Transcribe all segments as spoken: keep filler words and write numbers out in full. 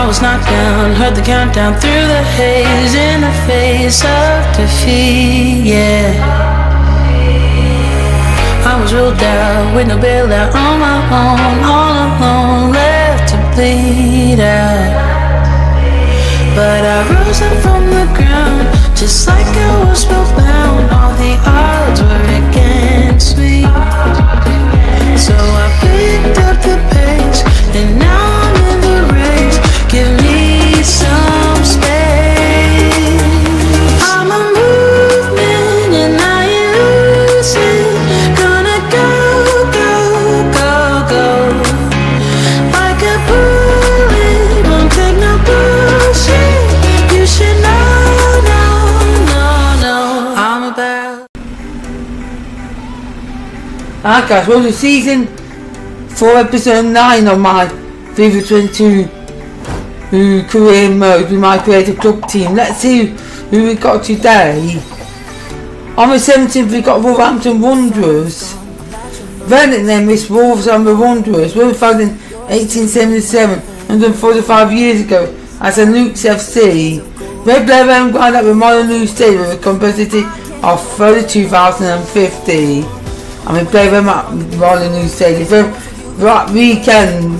I was knocked down, heard the countdown through the haze in the face of defeat, yeah. I was ruled out with no bailout, on my own, all alone, left to bleed out. But I rose up from the ground, just like I was spellbound. All the odds were against me, so I picked up the pace, and now I'm in the race. Give me some space. I'm a movement, and I ain't losing. Alright guys, welcome to season four, episode nine of my FIFA twenty-two career mode with my creative club team. Let's see who we got today. On the seventeenth we got Wolverhampton Wanderers. Then then Miss Wolves and the Wanderers were founded in eighteen seventy-seven, one hundred forty-five years ago as a Nukes F C. They play their own ground at the Molyneux Stadium with a capacity of thirty-two thousand fifty. And we play them at Molyneux Stadium. That weekend,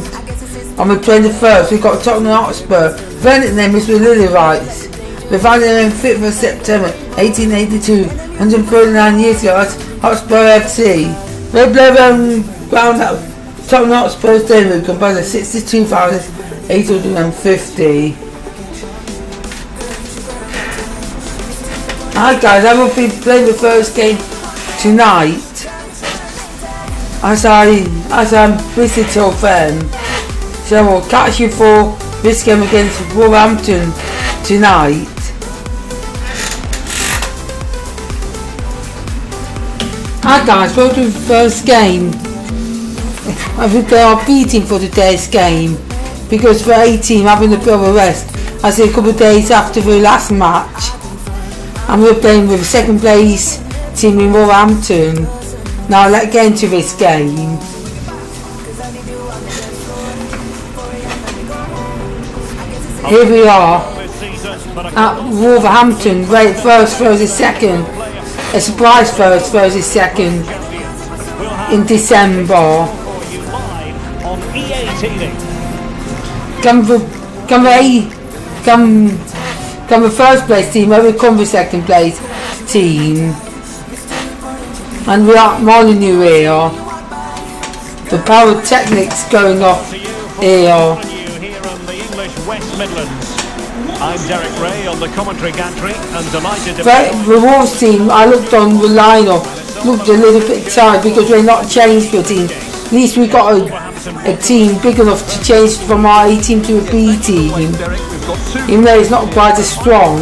on the twenty-first, we got Tottenham Hotspur. Their name is the Lily Rights. They founded them on fifth of September eighteen eighty-two, one hundred thirty-nine years ago as Hotspur F C. They play them ground at Tottenham Hotspur Stadium with combined of sixty-two thousand eight hundred fifty. Alright guys, I will be playing the first game tonight. As, I, as I'm busy till then, so I will catch you for this game against Wolverhampton tonight. Hi guys, welcome to the first game. I think they are beating for today's game because their A-team having a bit of a rest as a couple of days after the last match, and we're playing with the second place team in Wolverhampton. Now let's get into this game. Here we are at Wolverhampton. Great first, throws is second. A surprise first, throws is second in December. Can the can they can can the first place team overcome the second place team? And we're at Molyneux here. The pyrotechnics going off here. I'm Derek Ray on the commentary gantry and delighted to be. The Wolves team, I looked on the lineup, looked a little bit tired because we're not changed for a team. At least we got a, a team big enough to change from our A team to a B team. Even though it's not quite as strong.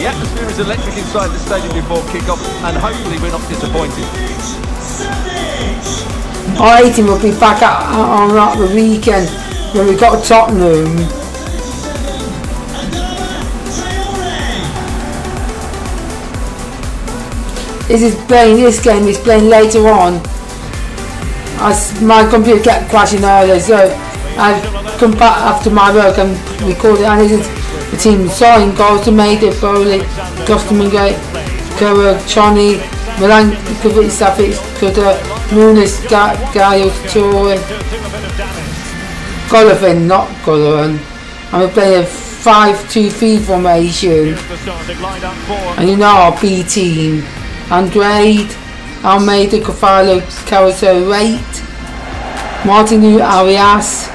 The atmosphere is electric inside the stadium before kick-off, and hopefully we're not disappointed. Our A team will be back out on at, at the weekend when we got Tottenham. This is playing. This game is playing later on. As my computer kept crashing earlier, so I've come back after my work and recorded. And it is. The team signing goals to make it Foley, Gostomingo, Kerr, Chani, Milankovic, Savic, Kuda, Nunes, Gaio, Torre, Golovin, not Golovin. And we're playing a five two three formation. And you know our B team. Andrade, Almeida, Cofalo, Caruso, Rate, Martinu, Arias,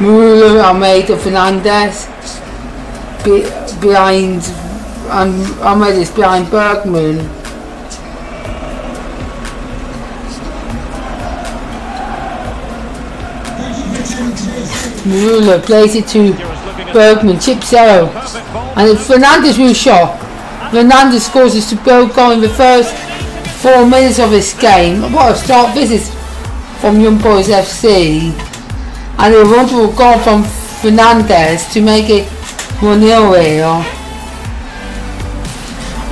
Marula, Almeida, Fernandez. Be, behind, I'm, I'm ready, it's behind Bergman. Marula plays it to Bergman, chips out, and it's Fernandes who shot. Fernandes scores his superb goal in the first four minutes of this game. What a start this is from Young Boys F C, and a wonderful goal from Fernandes to make it one nil here.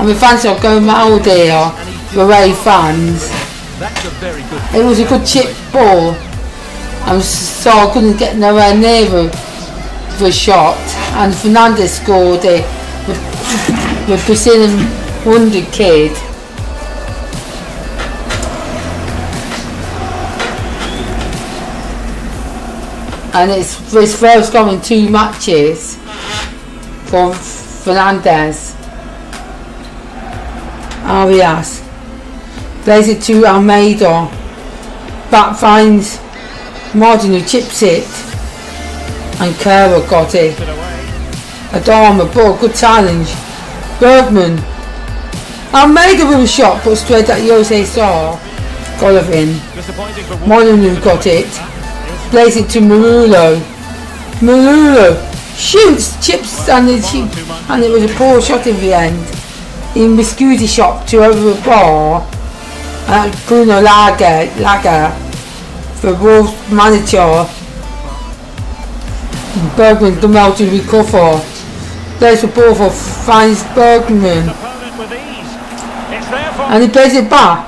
And the fans are going wild here, the Ray fans. It was a good chip ball, and so I couldn't get nowhere near the for a shot, and Fernandez scored it with, with Brazilian wonder kid. And it's for his first goal in two matches for Fernandez. Arias plays it to Almeida, back finds Martin who chips it, and Kerr got it. Adama, ball, good challenge. Bergman, Almeida with a shot, but straight at Jose Sarr. Golovin, Molyneux got it, plays it to Murillo. Murillo shoots, chips, and it, and it was a poor shot in the end. In Miscusi shot to over the bar. And Bruno Lager, Lager for Wolves manager. Bergman come out to recover. There's the ball for finds Bergman, and he plays it back.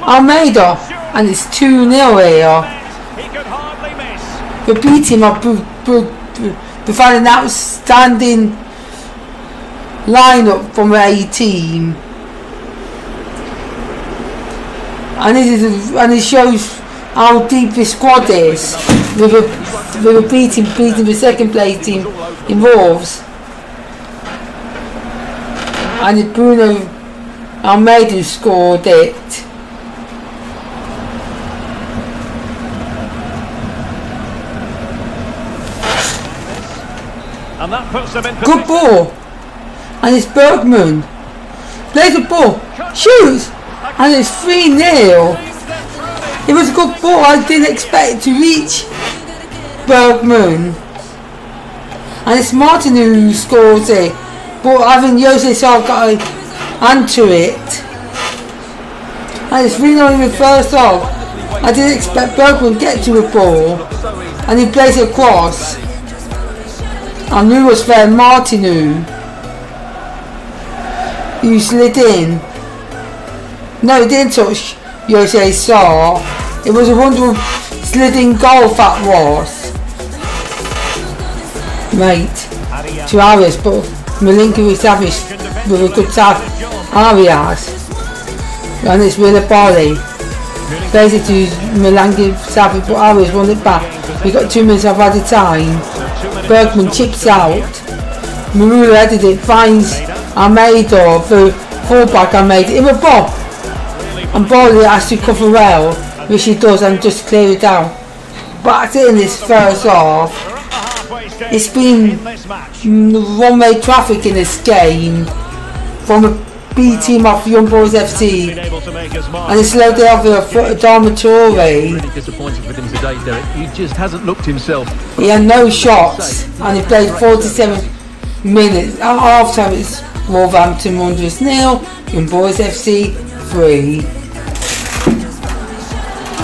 Almeida, and it's two nil here. The beating of the an outstanding lineup from a team. And it, is, and it shows how deep the squad is, with a, with a beating, beating the second place team in Wolves. And Bruno Almeida scored it. And that puts them in. Good ball. And it's Bergman. Plays the ball. Shoots. And it's three nil. It was a good ball. I didn't expect to reach Bergman. And it's Martin who scores it, but having Jose Sarr got a hand to it. And it's three nil in the first half. I didn't expect Bergman to get to the ball, and he plays it across. I knew it was there. Martin who slid in. No, it didn't touch Jose Sarr. It was a wonderful sliding goal that was. Mate, to Arias, but Malinko established with a good tap. Arias, and it's Willibaldi. Plays it to Malangi Savage, but Arias won it back. We got two minutes of added time. Bergman chips out. Marula headed it, finds Almeida, the fullback Almeida, in a ball. And Bowley has to cover well, which he does, and just clear it out. Back in this first half, it's been one-way traffic in this game from a B team of Young Boys F C, and it's slowed down for Adama Traore. He just hasn't looked himself. He had no shots, and he played forty-seven minutes. At half-time, it's Wolverhampton Wanderers nil, Young Boys F C three.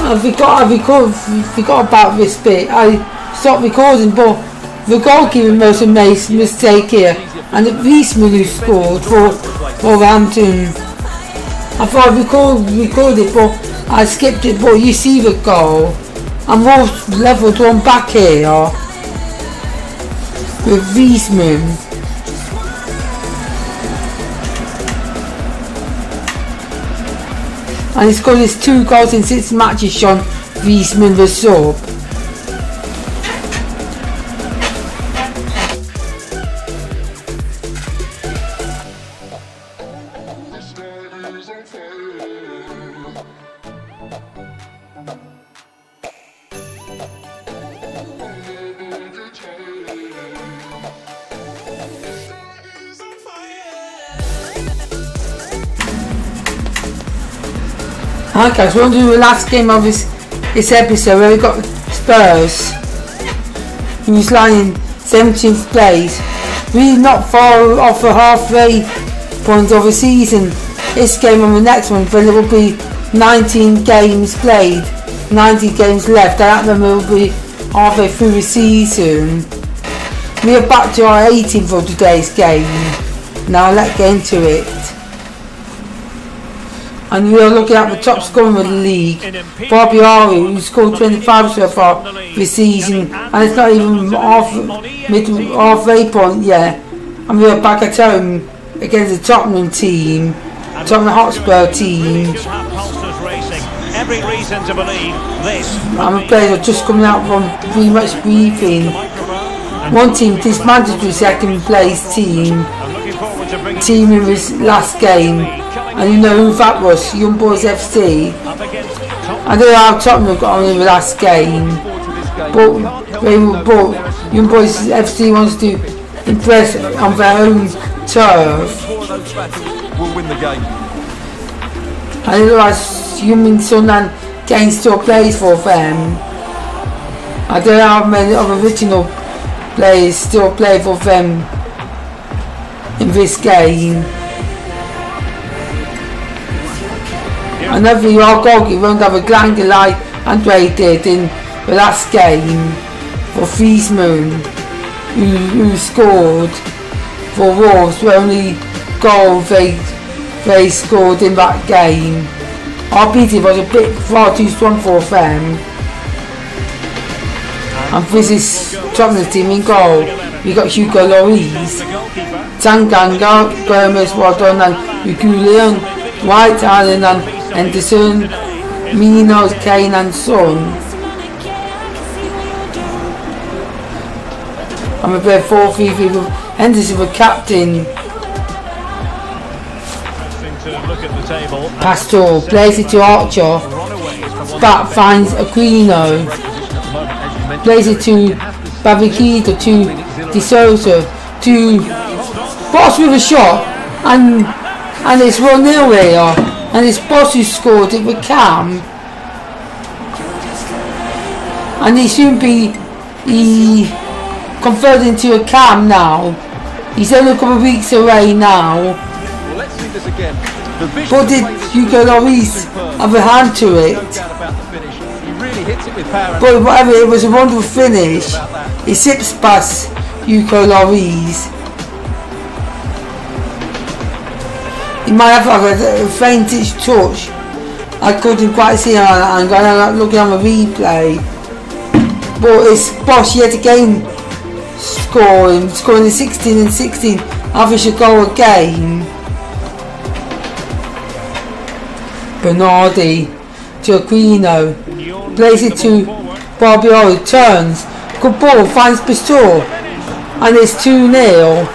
I forgot, I record, forgot about this bit. I stopped recording, but the goalkeeper made a mistake here, and the policeman who scored for Wolverhampton. I thought I record, recorded, but I skipped it. But you see the goal, and Wolves levelled one back here with Wiesman. And he scored his two goals in six matches, Sean Wiesman the sub. Alright guys, we're on to the last game of this, this episode, where we got Spurs, who's lying in seventeenth place. We're not far off the halfway point of the season. This game and the next one, then it will be nineteen games played, ninety games left, and that will be halfway through the season. We are back to our eighteenth for today's game. Now let's get into it. and we are looking at the top scorer in the league, Bobby Aru, who scored twenty-five so far this season, and it's not even half, mid, halfway point yet. And we are back at home against the Tottenham team, Tottenham Hotspur team. Every reason to believe this. I'm a player just coming out from pretty much briefing. One team dismantled the second place team, team in his last game, and you know who that was, Young Boys F C. I don't know how Tottenham got on in the last game, but they were, but Young Boys F C wants to impress on their own turf. We'll win the game. I don't know how Human Son and Kane still plays for them. I don't know how many other original players still play for them in this game. Another York goalie won't have a glander like Andre did in the last game for Friesman, who, who scored for Wolves, the only goal they, they scored in that game. Our P T was a bit far too strong for them. And this is Tottenham's team in goal. We got Hugo Lloris, Tanganga, Gomez, Wadon and Reguilon, White, Allen and Henderson, Minos, Kane and Son. I'm a bit four three three with Henderson the captain. Pastor plays it to Archer, Spat finds Aquino, plays it to Baviquito, to De Souza, to Boss with a shot, and and it's one nil here, and it's Boss who scored it with Cam, and he soon be he converted into a Cam now. He's only a couple of weeks away now. Well, let's see this again. But did Hugo Lloris have a hand to it? But whatever, it was a wonderful finish. He sips past Hugo Lloris. He might have had a faintish touch. I couldn't quite see him, I'm going to look at the replay. But it's Bosch yet again scoring, scoring the sixteen and sixteen, average a goal a game. Bernardi to Aquino, plays it to Barbioli, turns, good ball, finds Pastore, and it's two nil.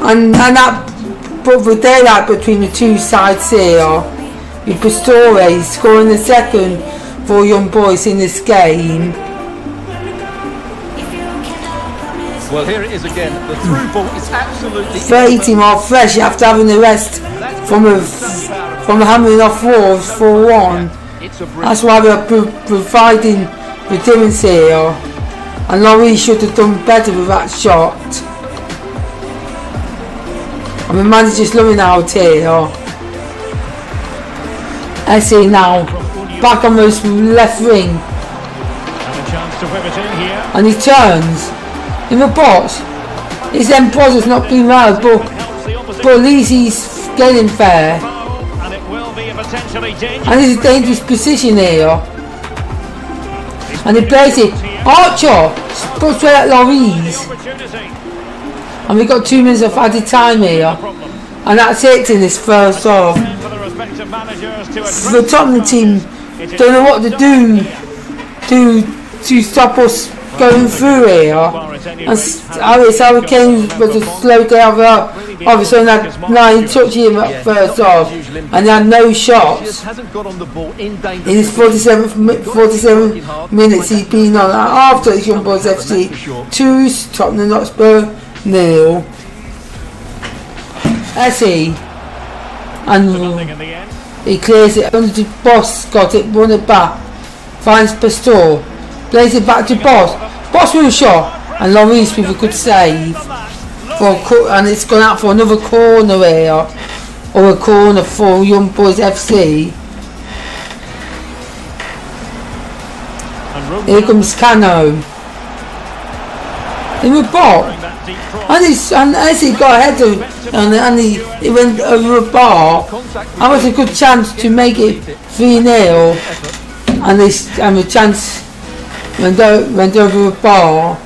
And, and that brought the daylight between the two sides here, with Pastore scoring the second for Young Boys in this game. Well, here it is again, the through ball is absolutely... thirty team are fresh after having the rest from a, from hammering off Wolves four one. That's why we are pro providing the difference here. And Lloris should have done better with that shot. And the manager's loving out here. Essien now, back on his left wing. And he turns. In the box, his end pause has not been loud, but, but at least he's getting fair. And it's a dangerous position here. And he plays it. Archer! Puts right at Lloris. And we've got two minutes of added time here. And that's it in this first half. The Tottenham team don't know what to do to, to stop us going through here, and it's how it came with a slow down up. Obviously, and had nine touches in that first half, and had no shots. In his forty-seven minutes, he's been on after his Young Boys F C two, Tottenham Hotspur nil. Essie, and he clears it under the Boss, got it, won it back, finds Pastore. Plays it back to Boss. Boss with a shot, and Lloris with a good save. For a and it's gone out for another corner here, or a corner for Young Boys F C. Here comes Cano. In the box, And, he's, and as he got ahead of and, and he, he went over a bar, that was a good chance to make it three nil, and, this, and the chance went, o went over a bar.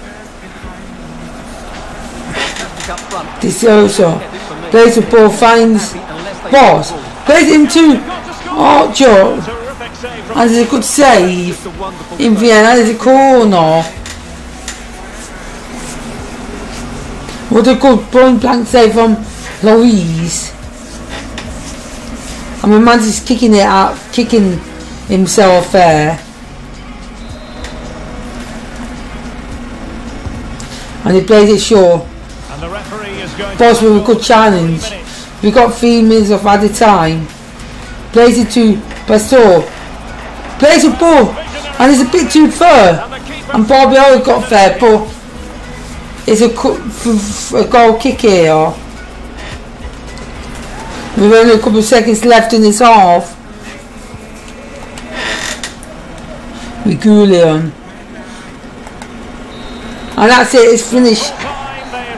Desosa plays the ball, finds Boss, plays him to Archer, and there's a good save in Vienna. There's a corner. What a good point blank save from Louise. And my man's just kicking it out, kicking himself there. And he plays it short. Boss with a good challenge. We got three minutes off at a time. Plays it to Pastor. Plays a ball. And it's a bit too far. And Bobby always got fair, but it's a, a goal kick here. We've only a couple of seconds left in this half. With Gulion. And that's it, it's finished.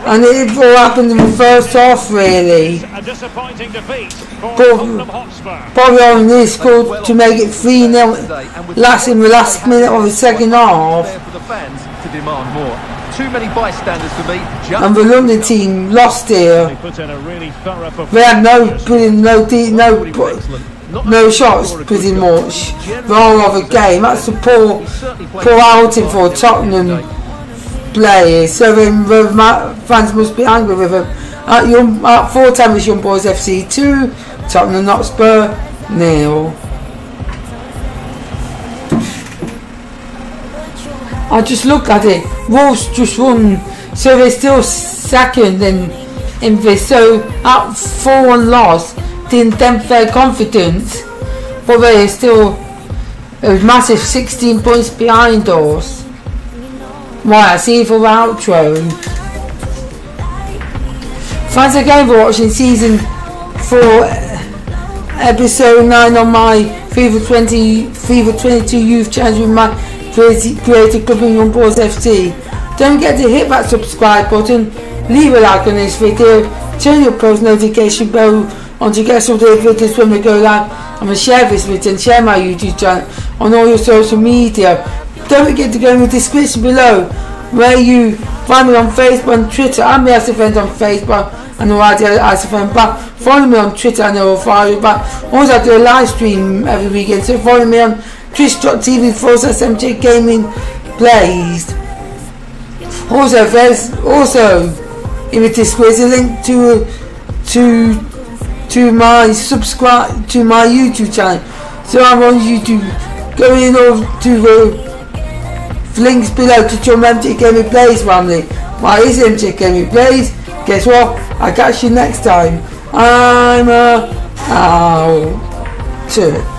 And it all happened in the first half, really. A disappointing defeat for Tottenham Hotspur. Bobby only scored to make it three nil last in the last minute of the second half. Too many bystanders for me. And the London team lost here. They had no, pretty, no, no, no shots, pretty much. The whole of the game. That's a poor, poor outing for Tottenham players. So then the fans must be angry with them. At, young, at four times Young Boys F C two, Tottenham Hotspur nil. I just look at it. Wolves just won, so they're still second in, in this. So at four one loss didn't damp their confidence, but they're still a massive sixteen points behind us. Right, I see for the outro. Thanks again for watching season four, episode nine on my FIFA twenty-two youth challenge with my Creative Club and Young Boys F C. Don't forget to hit that subscribe button, leave a like on this video, turn your post notification bell on to get some of the videos when we go live, and share this video and share my YouTube channel on all your social media. Don't forget to go in the description below where you find me on Facebook and Twitter. I'm the Asafend on Facebook and the Asafend back. Follow me on Twitter and I will follow you back. Also I do a live stream every weekend, so follow me on Twitch dot T V forward slash MJGamingPlays. Also, there's also in the description a link to to to my subscribe to my YouTube channel. So I'm on YouTube. Go in over to the links below to join MJGamingPlays family. Why is MJGamingPlays? Guess what? I'll catch you next time. I'm uh, out.